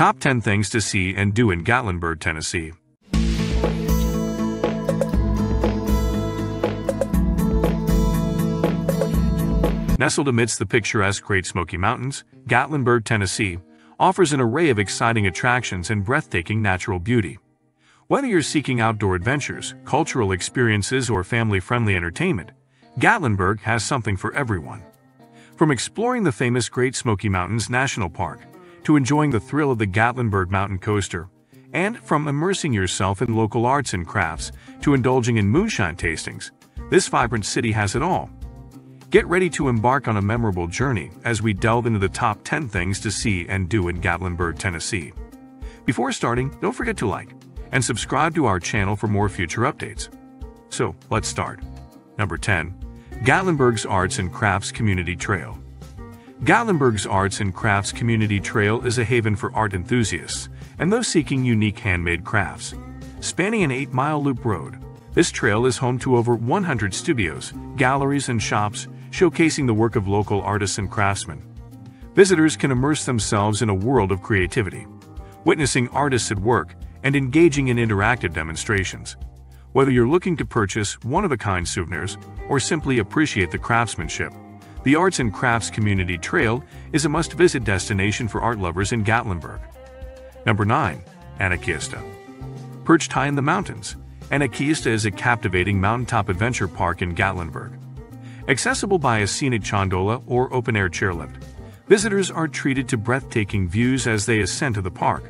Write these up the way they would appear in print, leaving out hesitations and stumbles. Top 10 Things to See and Do in Gatlinburg, Tennessee. Nestled amidst the picturesque Great Smoky Mountains, Gatlinburg, Tennessee, offers an array of exciting attractions and breathtaking natural beauty. Whether you're seeking outdoor adventures, cultural experiences, or family-friendly entertainment, Gatlinburg has something for everyone. From exploring the famous Great Smoky Mountains National Park, to enjoying the thrill of the Gatlinburg Mountain Coaster, and from immersing yourself in local arts and crafts, to indulging in moonshine tastings, this vibrant city has it all. Get ready to embark on a memorable journey as we delve into the top 10 things to see and do in Gatlinburg, Tennessee. Before starting, don't forget to like and subscribe to our channel for more future updates. So, let's start. Number 10. Gatlinburg's Arts and Crafts Community Trail. Gatlinburg's Arts and Crafts Community Trail is a haven for art enthusiasts and those seeking unique handmade crafts. Spanning an 8-mile loop road, this trail is home to over 100 studios, galleries, and shops, showcasing the work of local artists and craftsmen. Visitors can immerse themselves in a world of creativity, witnessing artists at work and engaging in interactive demonstrations. Whether you're looking to purchase one-of-a-kind souvenirs or simply appreciate the craftsmanship, the Arts and Crafts Community Trail is a must-visit destination for art lovers in Gatlinburg. Number 9. Anakeesta. Perched high in the mountains, Anakeesta is a captivating mountaintop adventure park in Gatlinburg. Accessible by a scenic gondola or open-air chairlift, visitors are treated to breathtaking views as they ascend to the park.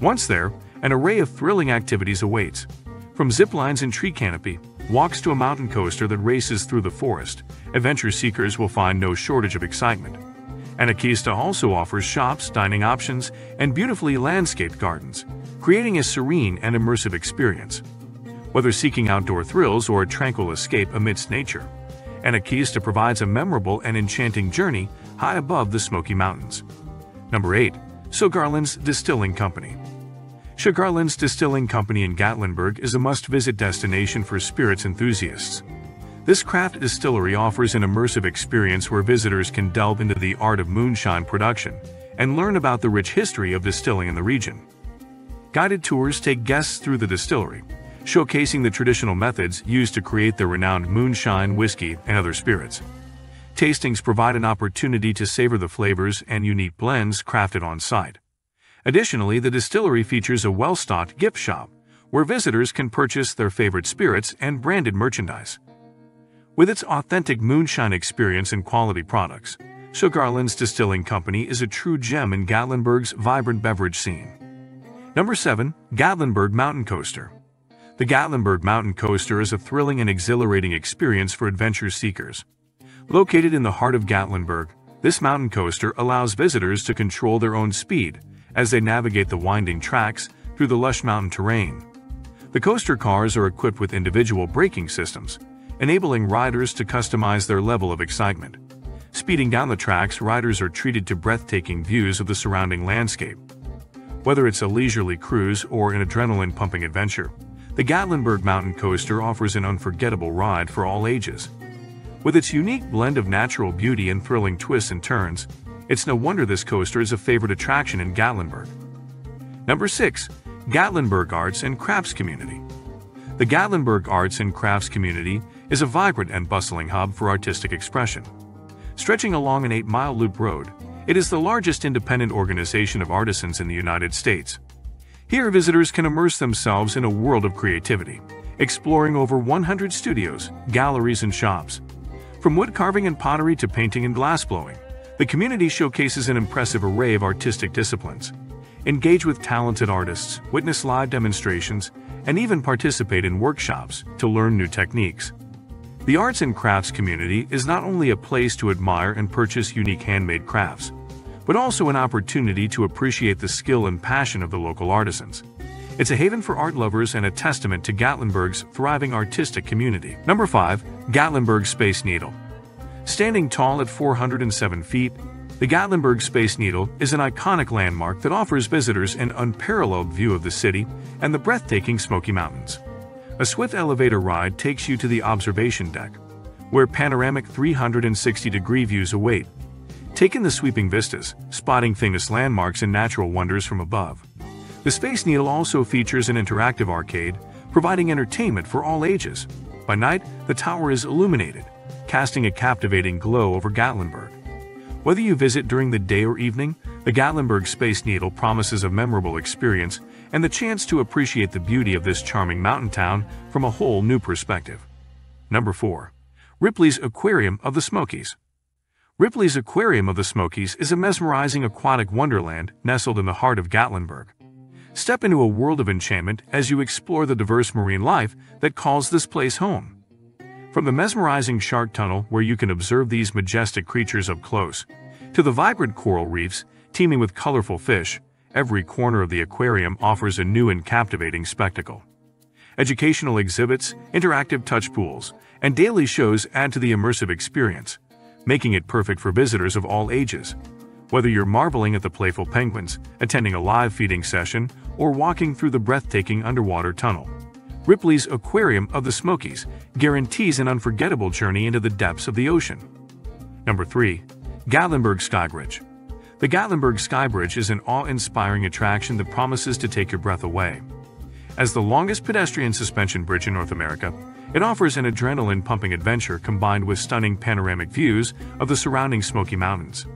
Once there, an array of thrilling activities awaits. From zip lines and tree canopy, walks to a mountain coaster that races through the forest, adventure seekers will find no shortage of excitement. Anakeesta also offers shops, dining options, and beautifully landscaped gardens, creating a serene and immersive experience. Whether seeking outdoor thrills or a tranquil escape amidst nature, Anakeesta provides a memorable and enchanting journey high above the Smoky Mountains. Number 8. Sugarlands Distilling Company. Sugarlands Distilling Company in Gatlinburg is a must-visit destination for spirits enthusiasts. This craft distillery offers an immersive experience where visitors can delve into the art of moonshine production and learn about the rich history of distilling in the region. Guided tours take guests through the distillery, showcasing the traditional methods used to create the renowned moonshine, whiskey, and other spirits. Tastings provide an opportunity to savor the flavors and unique blends crafted on-site. Additionally, the distillery features a well-stocked gift shop, where visitors can purchase their favorite spirits and branded merchandise. With its authentic moonshine experience and quality products, Sugarlands Distilling Company is a true gem in Gatlinburg's vibrant beverage scene. Number 7. Gatlinburg Mountain Coaster. The Gatlinburg Mountain Coaster is a thrilling and exhilarating experience for adventure seekers. Located in the heart of Gatlinburg, this mountain coaster allows visitors to control their own speed as they navigate the winding tracks through the lush mountain terrain. The coaster cars are equipped with individual braking systems, enabling riders to customize their level of excitement. Speeding down the tracks, riders are treated to breathtaking views of the surrounding landscape. Whether it's a leisurely cruise or an adrenaline-pumping adventure, the Gatlinburg Mountain Coaster offers an unforgettable ride for all ages. With its unique blend of natural beauty and thrilling twists and turns, it's no wonder this coaster is a favorite attraction in Gatlinburg. Number 6. Gatlinburg Arts and Crafts Community. The Gatlinburg Arts and Crafts Community is a vibrant and bustling hub for artistic expression. Stretching along an 8-mile loop road, it is the largest independent organization of artisans in the United States. Here, visitors can immerse themselves in a world of creativity, exploring over 100 studios, galleries, and shops. From wood carving and pottery to painting and glassblowing, the community showcases an impressive array of artistic disciplines. Engage with talented artists, witness live demonstrations, and even participate in workshops to learn new techniques. The arts and crafts community is not only a place to admire and purchase unique handmade crafts, but also an opportunity to appreciate the skill and passion of the local artisans. It's a haven for art lovers and a testament to Gatlinburg's thriving artistic community. Number 5. Gatlinburg Space Needle. Standing tall at 407 feet, the Gatlinburg Space Needle is an iconic landmark that offers visitors an unparalleled view of the city and the breathtaking Smoky Mountains. A swift elevator ride takes you to the observation deck, where panoramic 360-degree views await. Take in the sweeping vistas, spotting famous landmarks and natural wonders from above. The Space Needle also features an interactive arcade, providing entertainment for all ages. By night, the tower is illuminated, casting a captivating glow over Gatlinburg. Whether you visit during the day or evening, the Gatlinburg Space Needle promises a memorable experience and the chance to appreciate the beauty of this charming mountain town from a whole new perspective. Number 4. Ripley's Aquarium of the Smokies. Ripley's Aquarium of the Smokies is a mesmerizing aquatic wonderland nestled in the heart of Gatlinburg. Step into a world of enchantment as you explore the diverse marine life that calls this place home. From the mesmerizing shark tunnel where you can observe these majestic creatures up close, to the vibrant coral reefs teeming with colorful fish, every corner of the aquarium offers a new and captivating spectacle. Educational exhibits, interactive touch pools, and daily shows add to the immersive experience, making it perfect for visitors of all ages. Whether you're marveling at the playful penguins, attending a live feeding session, or walking through the breathtaking underwater tunnel, Ripley's Aquarium of the Smokies guarantees an unforgettable journey into the depths of the ocean. Number 3. Gatlinburg Sky Bridge. The Gatlinburg Sky Bridge is an awe-inspiring attraction that promises to take your breath away. As the longest pedestrian suspension bridge in North America, it offers an adrenaline-pumping adventure combined with stunning panoramic views of the surrounding Smoky Mountains.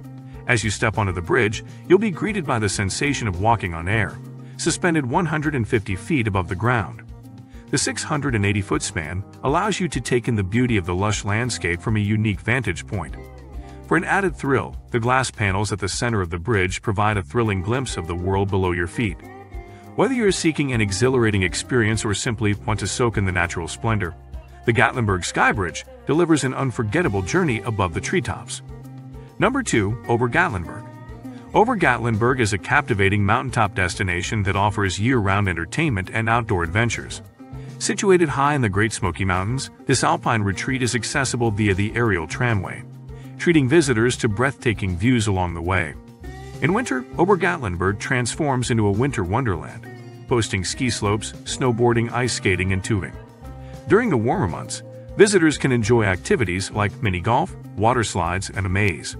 As you step onto the bridge, you'll be greeted by the sensation of walking on air, suspended 150 feet above the ground. The 680-foot span allows you to take in the beauty of the lush landscape from a unique vantage point. For an added thrill, the glass panels at the center of the bridge provide a thrilling glimpse of the world below your feet. Whether you're seeking an exhilarating experience or simply want to soak in the natural splendor, the Gatlinburg Sky Bridge delivers an unforgettable journey above the treetops. Number 2. Ober Gatlinburg. Ober Gatlinburg is a captivating mountaintop destination that offers year-round entertainment and outdoor adventures. Situated high in the Great Smoky Mountains, this alpine retreat is accessible via the aerial tramway, treating visitors to breathtaking views along the way. In winter, Ober Gatlinburg transforms into a winter wonderland, boasting ski slopes, snowboarding, ice skating, and tubing. During the warmer months, visitors can enjoy activities like mini golf, water slides, and a maze.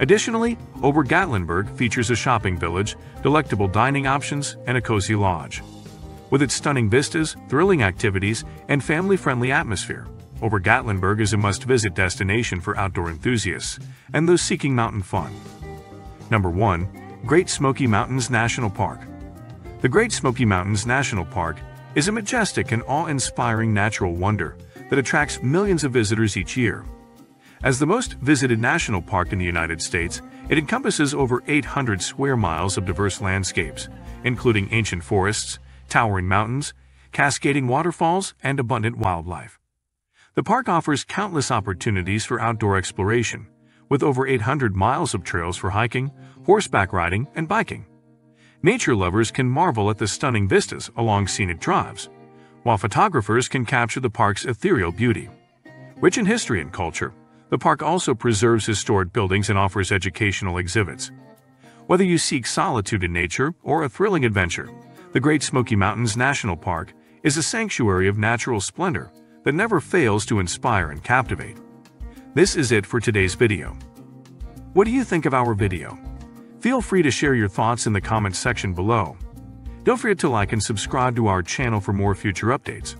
Additionally, Ober Gatlinburg features a shopping village, delectable dining options, and a cozy lodge. With its stunning vistas, thrilling activities, and family-friendly atmosphere, Ober Gatlinburg is a must-visit destination for outdoor enthusiasts and those seeking mountain fun. Number 1. Great Smoky Mountains National Park. The Great Smoky Mountains National Park is a majestic and awe-inspiring natural wonder that attracts millions of visitors each year. As the most visited national park in the United States, it encompasses over 800 square miles of diverse landscapes, including ancient forests, towering mountains, cascading waterfalls, and abundant wildlife. The park offers countless opportunities for outdoor exploration, with over 800 miles of trails for hiking, horseback riding, and biking. Nature lovers can marvel at the stunning vistas along scenic drives, while photographers can capture the park's ethereal beauty. Rich in history and culture, the park also preserves historic buildings and offers educational exhibits. Whether you seek solitude in nature or a thrilling adventure, the Great Smoky Mountains National Park is a sanctuary of natural splendor that never fails to inspire and captivate. This is it for today's video. What do you think of our video? Feel free to share your thoughts in the comments section below. Don't forget to like and subscribe to our channel for more future updates.